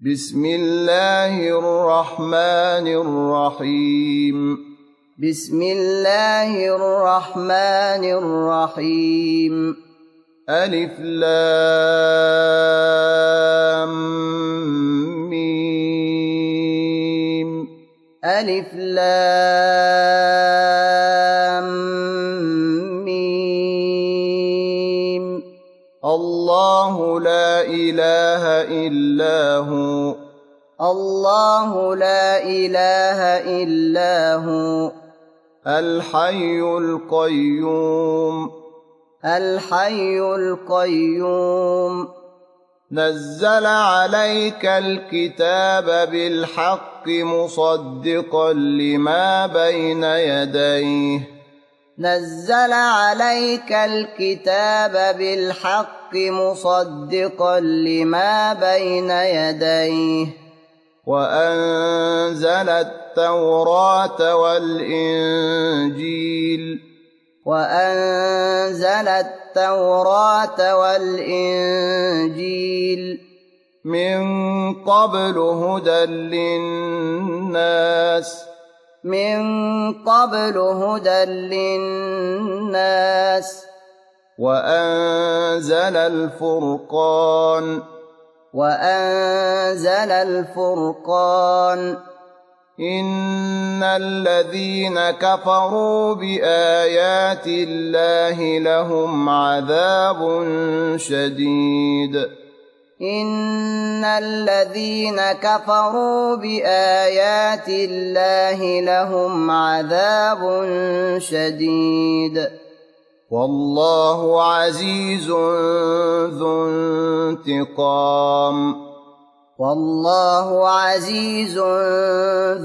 بسم الله الرحمن الرحيم بسم الله الرحمن الرحيم ألف لام ميم ألف لام ميم الله لا إله إلا هو الله لا إله إلا هو الحي القيوم الحي القيوم نزل عليك الكتاب بالحق مصدقا لما بين يديه نزل عليك الكتاب بالحق مصدقا لما بين يديه وأنزل التوراة والإنجيل وأنزل التوراة والإنجيل من قبل هدى للناس من قبل هدى للناس وأنزل الفرقان وأنزل الفرقان إن الذين كفروا بآيات الله لهم عذاب شديد إن الذين كفروا بآيات الله لهم عذاب شديد والله عزيز ذو انتقام والله عزيز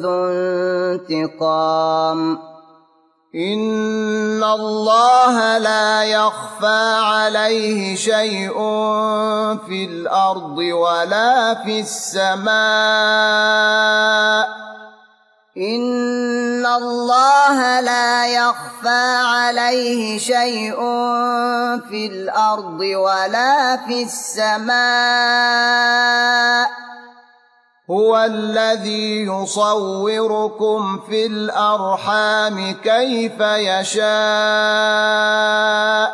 ذو انتقام إن الله لا يخفى عليه شيء في الأرض ولا في السماء إن الله لا يخفى عليه شيء في الأرض ولا في السماء هو الذي يصوركم في الأرحام كيف يشاء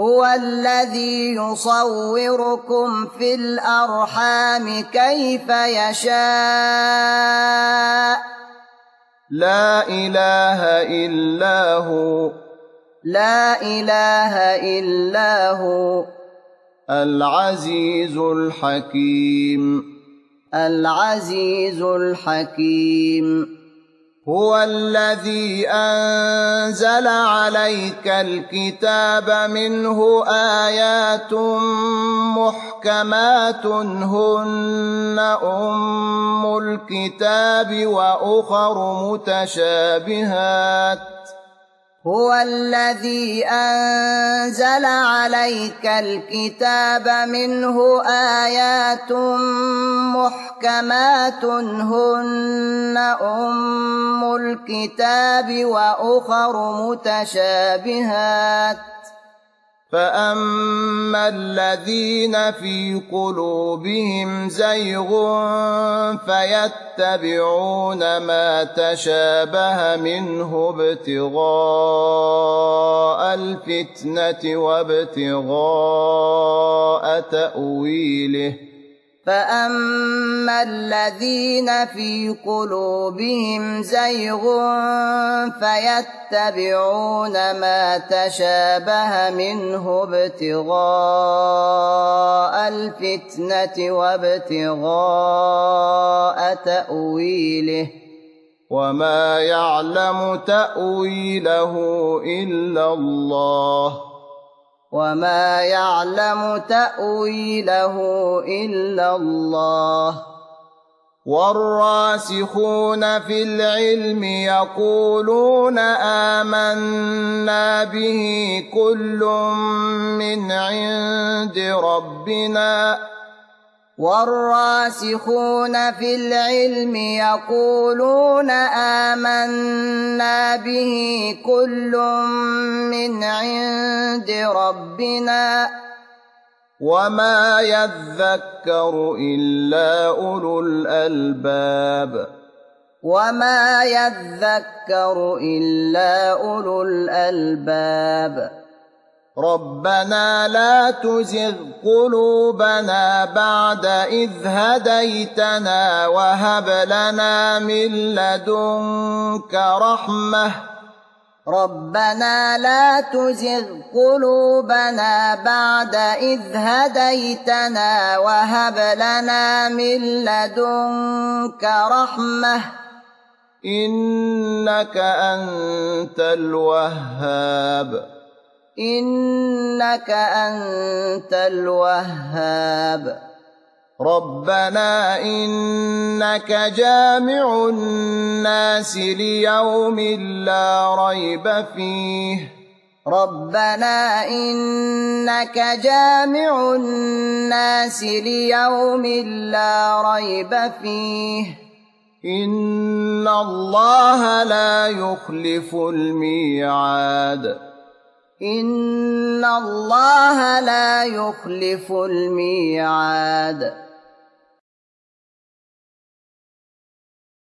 هو الذي يصوركم في الأرحام كيف يشاء لا إله إلا هو لا إله إلا هو العزيز الحكيم العزيز الحكيم هو الذي أنزل عليك الكتاب منه آيات محكمات هن أم الكتاب وأخر متشابهات هو الذي أنزل عليك الكتاب منه آيات محكمات هن أم الكتاب وأخر متشابهات فأما الذين في قلوبهم زيغ فيتبعون ما تشابه منه ابتغاء الفتنة وابتغاء تأويله فأما الذين في قلوبهم زيغ فيتبعون ما تشابه منه ابتغاء الفتنة وابتغاء تأويله وما يعلم تأويله إلا الله وما يعلم تأويله إلا الله والراسخون في العلم يقولون آمنا به كل من عند ربنا والراسخون في العلم يقولون آمنا به كل من عند ربنا وما يذكر إلا أولو الألباب وما يذكر إلا أولو الألباب ربنا لا تزغ قلوبنا بعد إذ هديتنا وهب لنا من لدنك رحمة ربنا لا تزغ قلوبنا بعد إذ هديتنا وهب لنا من لدنك رحمة إنك أنت الوهاب إنك أنت الوهاب ربنا إنك جامع الناس ليوم لا ريب فيه ربنا إنك جامع الناس ليوم لا ريب فيه إن الله لا يخلف الميعاد إن الله لا يخلف الميعاد.